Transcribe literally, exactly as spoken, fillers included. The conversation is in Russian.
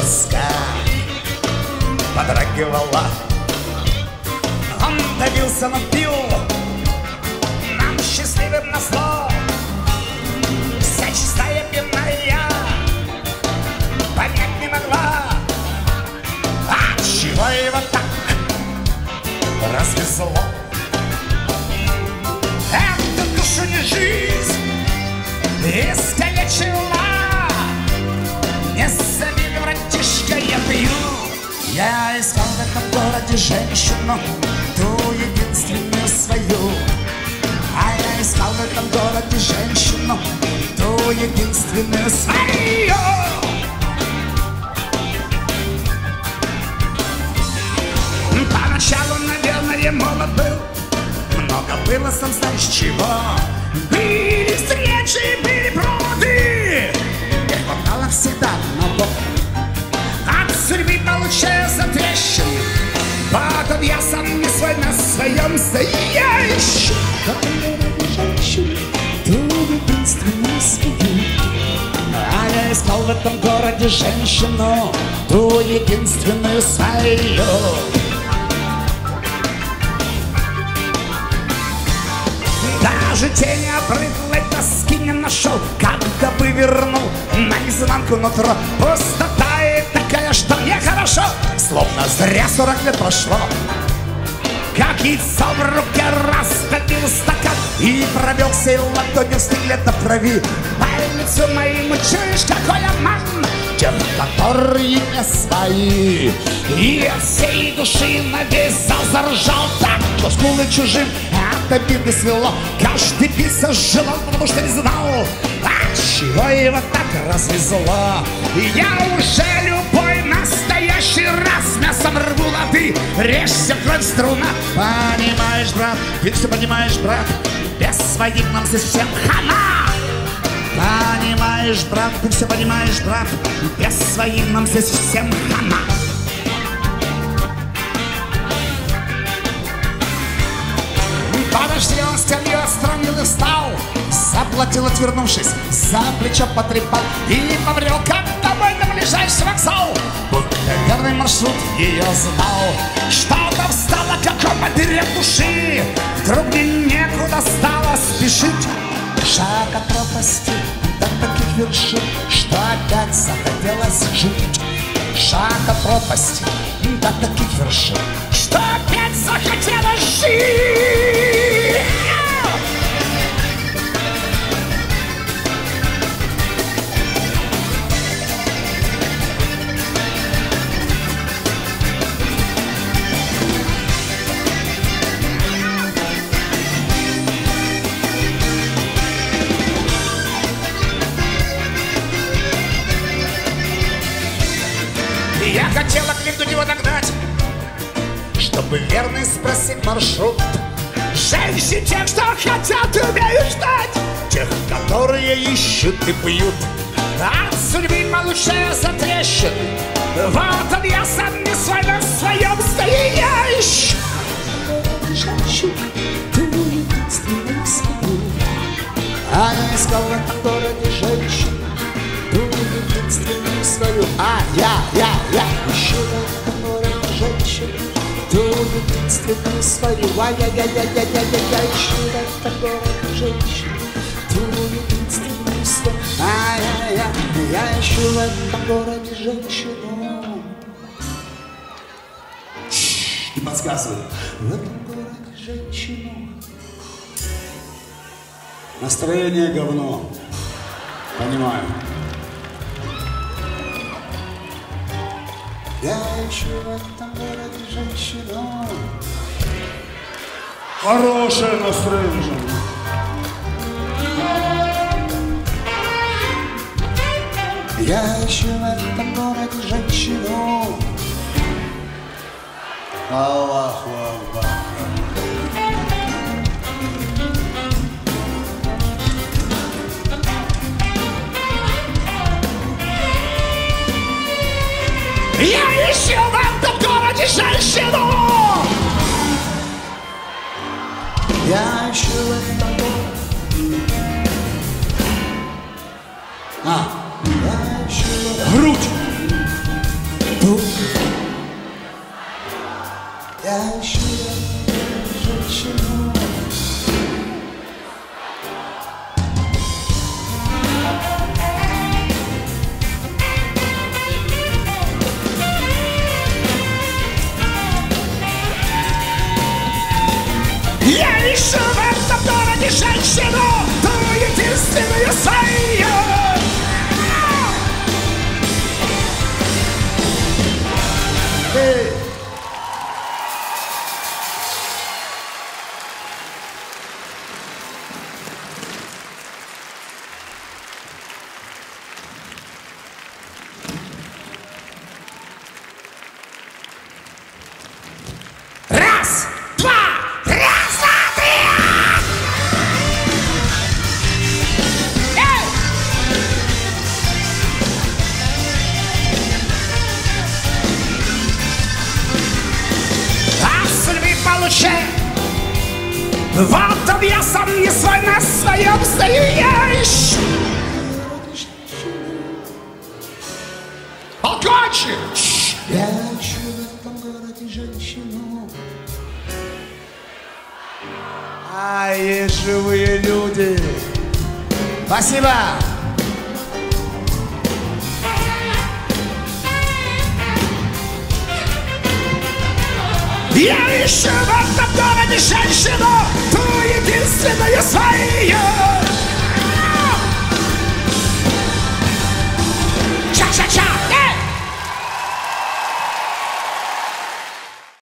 доска подрагивала. Он давился, но пил нам счастливым на зло. Вся чистая пивная понять не могла, а чего его так развезло. Эту душу не жизнь искалечила. Не зови, братишка, я пью. Я искал в этом городе женщину, ту единственную свою. А я искал в этом городе женщину, ту единственную свою. Поначалу, наверное, молод был, много было, сам знаешь чего. Были встречи, были проводы, их хватало всегда одного. От судьбы получился трещин, потом я сам не свой на своем стоящем. Как я ради женщин, ту единственную свою. А я искал в этом городе женщину, ту единственную свою. Даже тени обрыдлой тоски не нашел, когда бы вернул наизнанку нутро. Пустота и такая, что нехорошо, словно зря сорок лет прошло. Как яйцо в руке раскатил стакан и пробегся и ладонью стыклет на крови. Пальцу моему чуешь, какой обман, тем, которые не свои. И от всей души на весь зал заржал так, что скулы чужим от обиды свело. Каждый писал желал, потому что не знал, от чего его так развезло. Я уже любой настоящий раз мясом рву лады, режься кровь струна. Понимаешь, брат, ты все понимаешь, брат, без своих нам здесь всем хана. Понимаешь, брат, ты все понимаешь, брат, без своих нам здесь всем хана. Подожди, он скамью отстранил и встал, заплатил, отвернувшись, за плечо потрепал и побрел, как домой на ближайший вокзал. Будто верный маршрут ее знал. Что-то встало, как он потерял души, вдруг мне некуда стало спешить. Шаг от пропасти до таких вершин, что опять захотелось жить. Шаг от пропасти до таких вершин, что опять захотелось жить. Я хотел окликнуть его догнать, чтобы верный спросить маршрут. Женщин тех, что хотят, умеют ждать, тех, которые ищут и пьют. От судьбы получается трещин, вот он я сам не свой на своем стоящ. А я искал в этом городе женщин, ту единственную свою. А я, я, я ищу в этом городе женщин, ту единственную свою. А я, я, я, я, я, я, я ищу в этом городе женщин, ту единственную свою. А я, я, я ищу в этом городе женщину. И подсказываю, в этом городе женщину. Настроение говно. Понимаю. Я ищу в этом городе женщину. Хорошее настроение, женщина. Я ищу в этом городе женщину. Аллаху Акбар. Я ищу в этом городе женщину. Я ищу в этом городе. А, я ищу в этом городе. Грудь. I'm sure that you know. Я ищу в этом городе женщину, ту единственную свою. Вот он, я сам не свой, на своем стою, я ищу. Окончи! Я ищу в этом городе женщину. Ай, живые люди! Спасибо! Я ищу в этом городе женщину, ту единственную свою.